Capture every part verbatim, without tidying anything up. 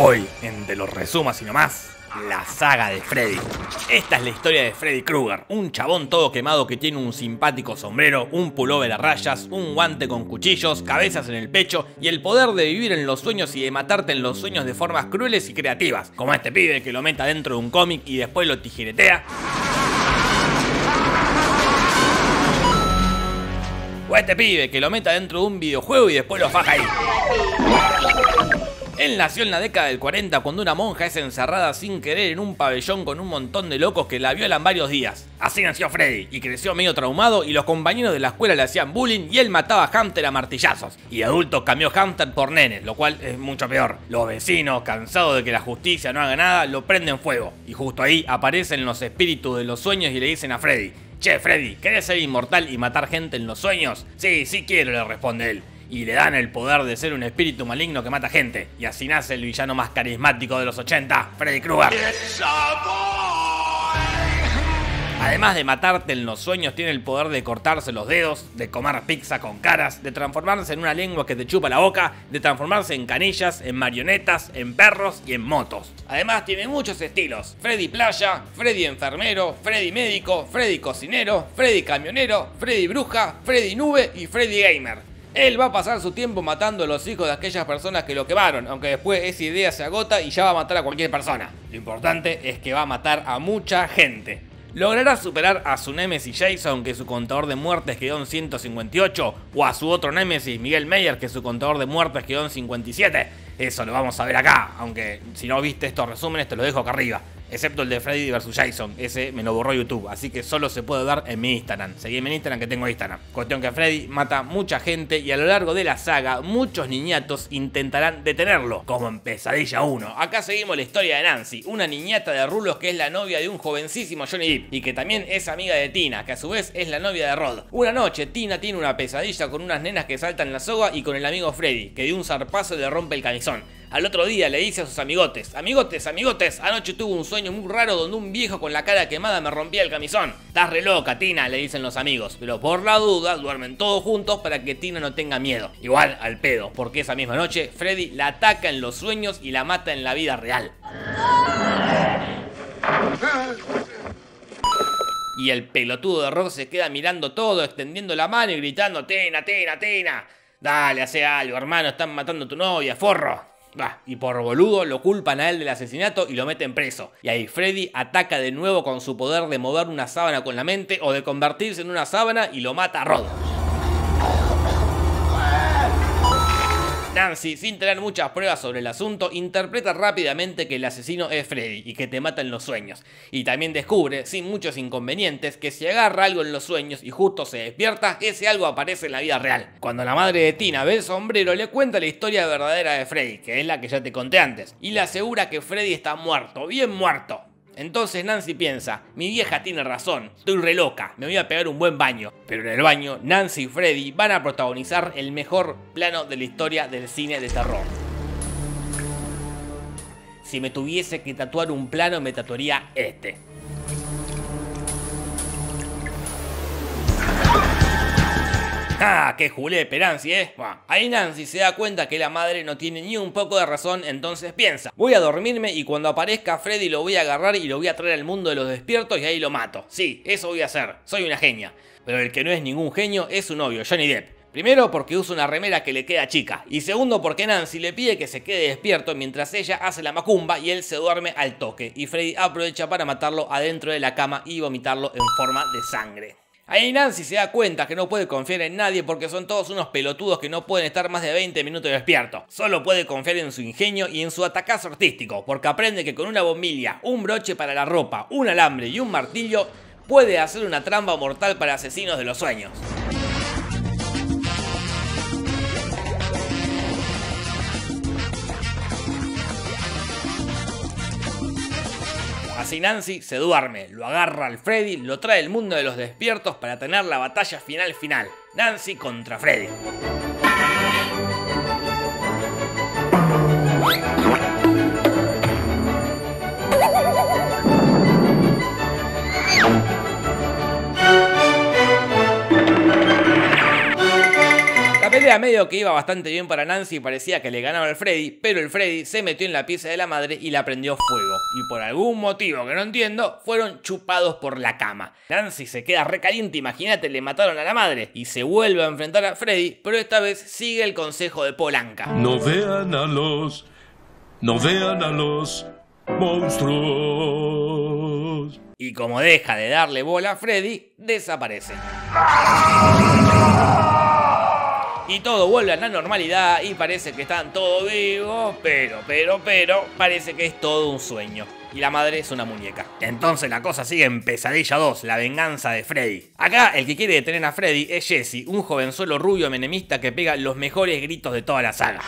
Hoy en Te lo resumo así nomás, la saga de Freddy. Esta es la historia de Freddy Krueger, un chabón todo quemado que tiene un simpático sombrero, un pullover a rayas, un guante con cuchillos, cabezas en el pecho y el poder de vivir en los sueños y de matarte en los sueños de formas crueles y creativas, como este pibe que lo meta dentro de un cómic y después lo tijeretea. O este pibe que lo meta dentro de un videojuego y después lo faja ahí. Él nació en la década del cuarenta cuando una monja es encerrada sin querer en un pabellón con un montón de locos que la violan varios días. Así nació Freddy y creció medio traumado y los compañeros de la escuela le hacían bullying y él mataba a hámster a martillazos. Y de adulto cambió hámster por nenes, lo cual es mucho peor. Los vecinos, cansados de que la justicia no haga nada, lo prenden fuego. Y justo ahí aparecen los espíritus de los sueños y le dicen a Freddy: "Che Freddy, ¿querés ser inmortal y matar gente en los sueños?". "Sí, sí quiero", le responde él. Y le dan el poder de ser un espíritu maligno que mata gente. Y así nace el villano más carismático de los ochenta, Freddy Krueger. Además de matarte en los sueños, tiene el poder de cortarse los dedos, de comer pizza con caras, de transformarse en una lengua que te chupa la boca, de transformarse en canillas, en marionetas, en perros y en motos. Además tiene muchos estilos: Freddy playa, Freddy enfermero, Freddy médico, Freddy cocinero, Freddy camionero, Freddy bruja, Freddy nube y Freddy gamer. Él va a pasar su tiempo matando a los hijos de aquellas personas que lo quemaron, aunque después esa idea se agota y ya va a matar a cualquier persona. Lo importante es que va a matar a mucha gente. ¿Logrará superar a su némesis Jason, que su contador de muertes quedó en ciento cincuenta y ocho? ¿O a su otro némesis Miguel Myers, que su contador de muertes quedó en cincuenta y siete? Eso lo vamos a ver acá, aunque si no viste estos resúmenes te los dejo acá arriba. Excepto el de Freddy versus Jason, ese me lo borró YouTube, así que solo se puede ver en mi Instagram. Seguime en Instagram, que tengo Instagram. Cuestión que Freddy mata mucha gente y a lo largo de la saga muchos niñatos intentarán detenerlo, como en Pesadilla uno. Acá seguimos la historia de Nancy, una niñata de rulos que es la novia de un jovencísimo Johnny Depp y que también es amiga de Tina, que a su vez es la novia de Rod. Una noche Tina tiene una pesadilla con unas nenas que saltan la soga y con el amigo Freddy, que de un zarpazo le rompe el camisón. Al otro día le dice a sus amigotes: "Amigotes, amigotes, anoche tuve un sueño muy raro donde un viejo con la cara quemada me rompía el camisón". "Estás re loca, Tina", le dicen los amigos, pero por la duda duermen todos juntos para que Tina no tenga miedo. Igual al pedo, porque esa misma noche Freddy la ataca en los sueños y la mata en la vida real. Y el pelotudo de Rock se queda mirando todo, extendiendo la mano y gritando: "Tina, Tina, Tina, dale, hace algo, hermano, están matando a tu novia, forro". Ah, y por boludo lo culpan a él del asesinato y lo meten preso. Y ahí Freddy ataca de nuevo con su poder de mover una sábana con la mente o de convertirse en una sábana y lo mata a Rod. Nancy, sin tener muchas pruebas sobre el asunto, interpreta rápidamente que el asesino es Freddy y que te mata en los sueños. Y también descubre, sin muchos inconvenientes, que si agarra algo en los sueños y justo se despierta, ese algo aparece en la vida real. Cuando la madre de Tina ve el sombrero, le cuenta la historia verdadera de Freddy, que es la que ya te conté antes, y le asegura que Freddy está muerto, bien muerto. Entonces Nancy piensa: "Mi vieja tiene razón, estoy re loca, me voy a pegar un buen baño". Pero en el baño, Nancy y Freddy van a protagonizar el mejor plano de la historia del cine de terror. Si me tuviese que tatuar un plano, me tatuaría este. ¡Ah, qué julepe Nancy, eh! Bueno, ahí Nancy se da cuenta que la madre no tiene ni un poco de razón, entonces piensa: voy a dormirme y cuando aparezca Freddy lo voy a agarrar y lo voy a traer al mundo de los despiertos y ahí lo mato. Sí, eso voy a hacer, soy una genia. Pero el que no es ningún genio es su novio, Johnny Depp. Primero porque usa una remera que le queda chica y segundo porque Nancy le pide que se quede despierto mientras ella hace la macumba y él se duerme al toque y Freddy aprovecha para matarlo adentro de la cama y vomitarlo en forma de sangre. Ahí Nancy se da cuenta que no puede confiar en nadie porque son todos unos pelotudos que no pueden estar más de veinte minutos despierto. Solo puede confiar en su ingenio y en su atacazo artístico, porque aprende que con una bombilla, un broche para la ropa, un alambre y un martillo puede hacer una trampa mortal para asesinos de los sueños. Así Nancy se duerme, lo agarra al Freddy, lo trae al mundo de los despiertos para tener la batalla final final. Nancy contra Freddy. Era medio que iba bastante bien para Nancy, parecía que le ganaba al Freddy, pero el Freddy se metió en la pieza de la madre y la prendió fuego. Y por algún motivo que no entiendo, fueron chupados por la cama. Nancy se queda recaliente, imagínate, le mataron a la madre. Y se vuelve a enfrentar a Freddy, pero esta vez sigue el consejo de Polanca. No vean a los... No vean a los... monstruos. Y como deja de darle bola a Freddy, desaparece. Y todo vuelve a la normalidad y parece que están todos vivos, pero, pero, pero, parece que es todo un sueño. Y la madre es una muñeca. Entonces la cosa sigue en Pesadilla dos, la venganza de Freddy. Acá el que quiere detener a Freddy es Jesse, un jovenzuelo rubio menemista que pega los mejores gritos de toda la saga.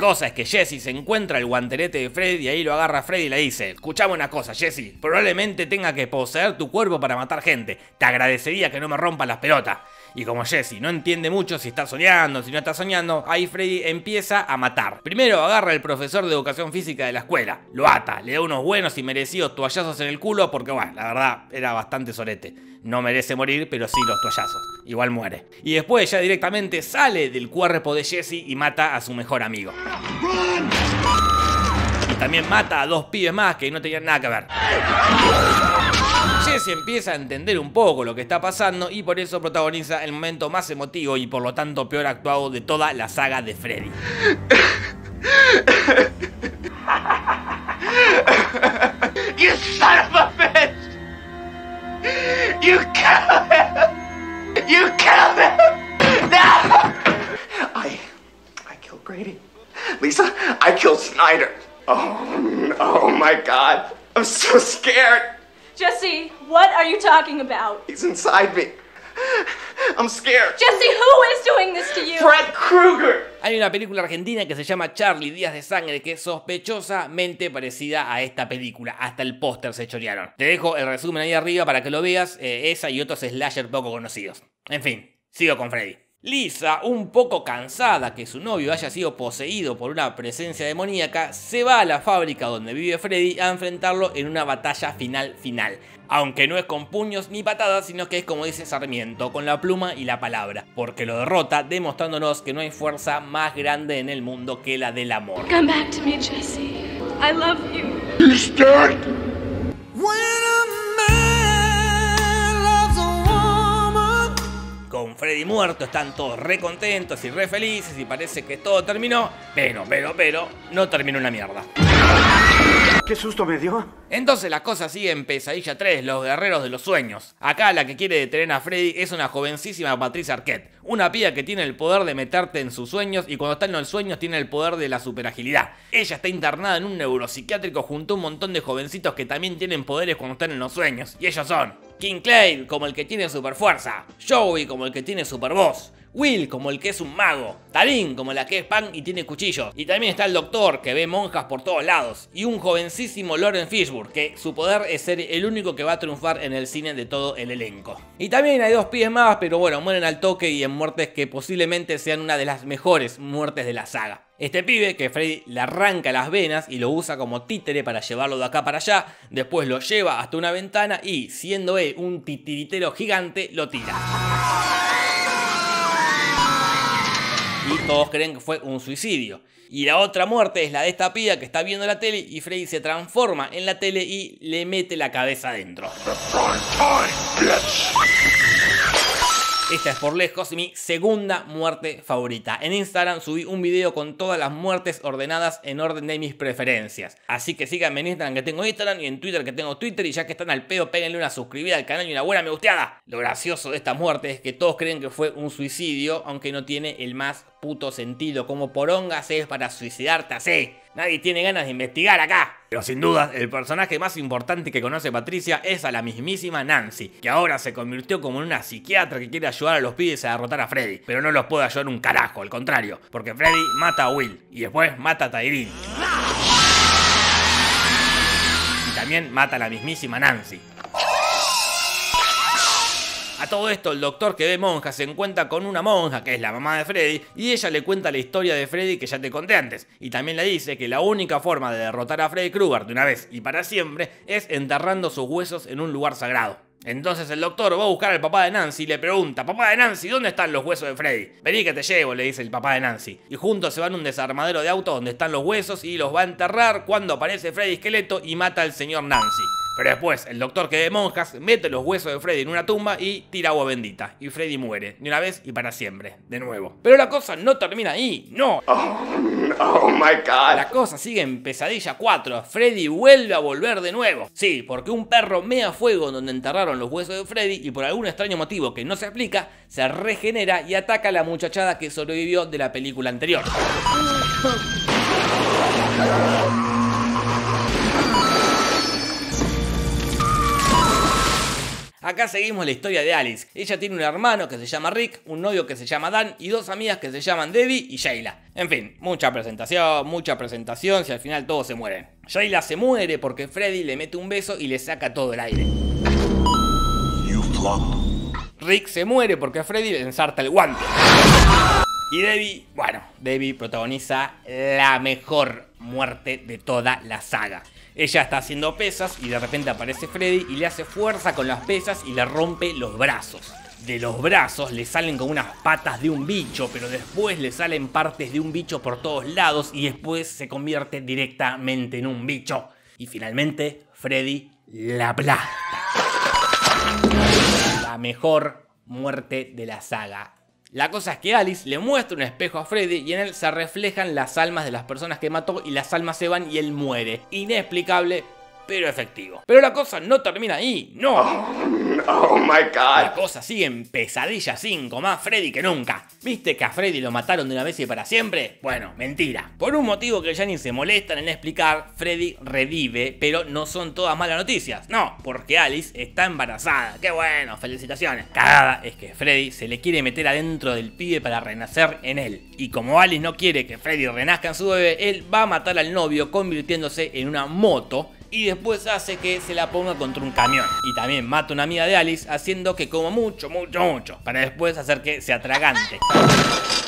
Cosa es que Jesse se encuentra el guantelete de Freddy y ahí lo agarra Freddy y le dice: escuchame una cosa, Jesse, probablemente tenga que poseer tu cuerpo para matar gente, te agradecería que no me rompas las pelotas. Y como Jesse no entiende mucho si está soñando, si no está soñando, ahí Freddy empieza a matar. Primero agarra al profesor de educación física de la escuela, lo ata, le da unos buenos y merecidos toallazos en el culo porque, bueno, la verdad era bastante sorete. No merece morir, pero sí los toallazos. Igual muere. Y después ya directamente sale del cuerpo de Jesse y mata a su mejor amigo. Y también mata a dos pibes más que no tenían nada que ver. Jesse empieza a entender un poco lo que está pasando y por eso protagoniza el momento más emotivo y por lo tanto peor actuado de toda la saga de Freddy. You son of a bitch. You killed him! You killed him! No! I... I killed Grady. Lisa, I killed Snyder. Oh, oh my God. I'm so scared. Jesse, what are you talking about? He's inside me. I'm scared. Jesse, who is doing this to you? Freddy Krueger. Hay una película argentina que se llama Charlie Díaz de Sangre que es sospechosamente parecida a esta película. Hasta el póster se chorearon. Te dejo el resumen ahí arriba para que lo veas. Eh, esa y otros slasher poco conocidos. En fin, sigo con Freddy. Lisa, un poco cansada que su novio haya sido poseído por una presencia demoníaca, se va a la fábrica donde vive Freddy a enfrentarlo en una batalla final final. Aunque no es con puños ni patadas, sino que es como dice Sarmiento, con la pluma y la palabra. Porque lo derrota, demostrándonos que no hay fuerza más grande en el mundo que la del amor. Come back to me, Jesse. I love you. He's dead. Con Freddy muerto están todos re contentos y re felices y parece que todo terminó, pero, pero, pero, no terminó una mierda. ¿Qué susto me dio? Entonces las cosas siguen en Pesadilla tres, los guerreros de los sueños. Acá la que quiere detener a Freddy es una jovencísima Patricia Arquette, una piba que tiene el poder de meterte en sus sueños y cuando está en los sueños tiene el poder de la superagilidad. Ella está internada en un neuropsiquiátrico junto a un montón de jovencitos que también tienen poderes cuando están en los sueños. Y ellos son King Clay, como el que tiene superfuerza, Joey, como el que tiene supervoz, Will, como el que es un mago, Talín, como la que es pan y tiene cuchillo. Y también está el doctor, que ve monjas por todos lados. Y un jovencísimo Lauren Fishburne, que su poder es ser el único que va a triunfar en el cine de todo el elenco. Y también hay dos pibes más, pero bueno, mueren al toque y en muertes que posiblemente sean una de las mejores muertes de la saga. Este pibe, que Freddy le arranca las venas y lo usa como títere para llevarlo de acá para allá, después lo lleva hasta una ventana y, siendo él un titiritero gigante, lo tira. Y todos creen que fue un suicidio. Y la otra muerte es la de esta piba que está viendo la tele y Freddy se transforma en la tele y le mete la cabeza adentro. Esta es por lejos mi segunda muerte favorita. En Instagram subí un video con todas las muertes ordenadas en orden de mis preferencias. Así que síganme en Instagram que tengo Instagram y en Twitter que tengo Twitter. Y ya que están al pedo, péguenle una suscribida al canal y una buena me gusteada. Lo gracioso de esta muerte es que todos creen que fue un suicidio, aunque no tiene el más puto sentido. Como porongas es para suicidarte así. Nadie tiene ganas de investigar acá. Pero sin dudas, el personaje más importante que conoce Patricia es a la mismísima Nancy, que ahora se convirtió como en una psiquiatra que quiere ayudar a los pibes a derrotar a Freddy. Pero no los puede ayudar un carajo, al contrario, porque Freddy mata a Will y después mata a Tyree. Y también mata a la mismísima Nancy. A todo esto, el doctor que ve monjas se encuentra con una monja que es la mamá de Freddy y ella le cuenta la historia de Freddy que ya te conté antes, y también le dice que la única forma de derrotar a Freddy Krueger de una vez y para siempre es enterrando sus huesos en un lugar sagrado. Entonces el doctor va a buscar al papá de Nancy y le pregunta: papá de Nancy, ¿dónde están los huesos de Freddy? Vení que te llevo, le dice el papá de Nancy. Y juntos se van a un desarmadero de autos donde están los huesos y los va a enterrar cuando aparece Freddy Esqueleto y mata al señor Nancy. Pero después el doctor que ve monjas mete los huesos de Freddy en una tumba y tira agua bendita. Y Freddy muere, de una vez y para siempre, de nuevo. Pero la cosa no termina ahí, no. Oh, oh my God. La cosa sigue en Pesadilla cuatro. Freddy vuelve a volver de nuevo. Sí, porque un perro mea fuego donde enterraron los huesos de Freddy y por algún extraño motivo que no se explica, se regenera y ataca a la muchachada que sobrevivió de la película anterior. Acá seguimos la historia de Alice. Ella tiene un hermano que se llama Rick, un novio que se llama Dan y dos amigas que se llaman Debbie y Shayla. En fin, mucha presentación, mucha presentación, si al final todos se mueren. Shayla se muere porque Freddy le mete un beso y le saca todo el aire. Rick se muere porque Freddy le ensarta el guante. Y Debbie, bueno, Debbie protagoniza la mejor muerte de toda la saga. Ella está haciendo pesas y de repente aparece Freddy y le hace fuerza con las pesas y le rompe los brazos. De los brazos le salen como unas patas de un bicho, pero después le salen partes de un bicho por todos lados y después se convierte directamente en un bicho. Y finalmente Freddy la aplasta. La mejor muerte de la saga. La cosa es que Alice le muestra un espejo a Freddy y en él se reflejan las almas de las personas que mató y las almas se van y él muere. Inexplicable, pero efectivo. Pero la cosa no termina ahí, no. Oh, oh my God. La cosa sigue en Pesadilla cinco, más Freddy que nunca. ¿Viste que a Freddy lo mataron de una vez y para siempre? Bueno, mentira. Por un motivo que ya ni se molestan en explicar, Freddy revive, pero no son todas malas noticias. No, porque Alice está embarazada. ¡Qué bueno! ¡Felicitaciones! Cagada es que Freddy se le quiere meter adentro del pibe para renacer en él. Y como Alice no quiere que Freddy renazca en su bebé, él va a matar al novio convirtiéndose en una moto. Y después hace que se la ponga contra un camión. Y también mata a una amiga de Alice haciendo que coma mucho, mucho, mucho, para después hacer que se atragante.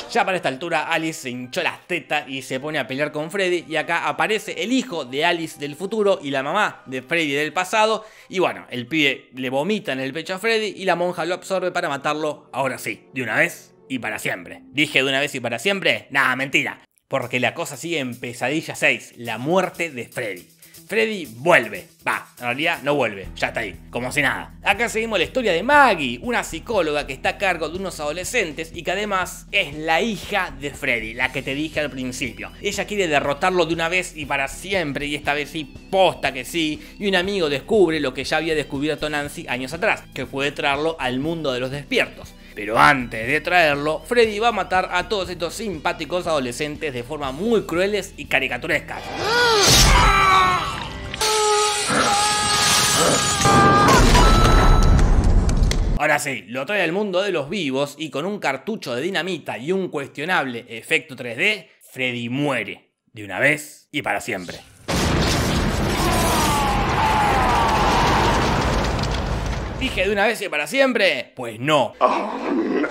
Ya para esta altura Alice se hinchó las tetas y se pone a pelear con Freddy. Y acá aparece el hijo de Alice del futuro y la mamá de Freddy del pasado. Y bueno, el pibe le vomita en el pecho a Freddy y la monja lo absorbe para matarlo, ahora sí, de una vez y para siempre. ¿Dije de una vez y para siempre? Nah, mentira. Porque la cosa sigue en Pesadilla seis, la muerte de Freddy. Freddy vuelve, va, en realidad no vuelve, ya está ahí, como si nada. Acá seguimos la historia de Maggie, una psicóloga que está a cargo de unos adolescentes y que además es la hija de Freddy, la que te dije al principio. Ella quiere derrotarlo de una vez y para siempre, y esta vez sí, posta que sí, y un amigo descubre lo que ya había descubierto Nancy años atrás, que puede traerlo al mundo de los despiertos. Pero antes de traerlo, Freddy va a matar a todos estos simpáticos adolescentes de forma muy crueles y caricaturescas. Ahora sí, lo trae al mundo de los vivos y con un cartucho de dinamita y un cuestionable efecto tres D, Freddy muere de una vez y para siempre. ¿Dije de una vez y para siempre? Pues no. Oh,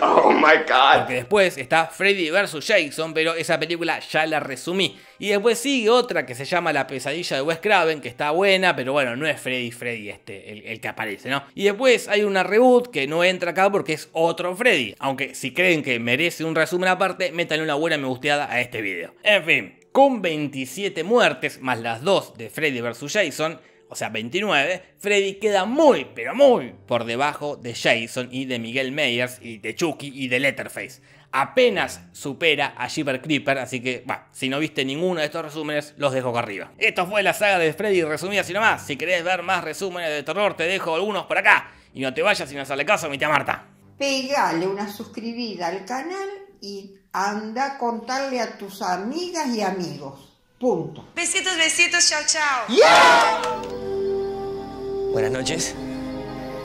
oh my God. Porque después está Freddy vs Jason, pero esa película ya la resumí. Y después sigue otra que se llama La pesadilla de Wes Craven, que está buena, pero bueno, no es Freddy Freddy este, el, el que aparece, ¿no? Y después hay una reboot que no entra acá porque es otro Freddy. Aunque si creen que merece un resumen aparte, métanle una buena me gusteada a este video. En fin, con veintisiete muertes, más las dos de Freddy vs Jason, o sea veintinueve, Freddy queda muy, pero muy por debajo de Jason y de Miguel Myers y de Chucky y de Letterface. Apenas supera a Shipper Creeper, así que, bah, si no viste ninguno de estos resúmenes, los dejo acá arriba. Esto fue la saga de Freddy resumida y nomás. Si querés ver más resúmenes de terror, te dejo algunos por acá. Y no te vayas sin hacerle caso a mi tía Marta. Pegale una suscribida al canal y anda a contarle a tus amigas y amigos. Punto. Besitos, besitos, chao, chao. Yeah. Buenas noches.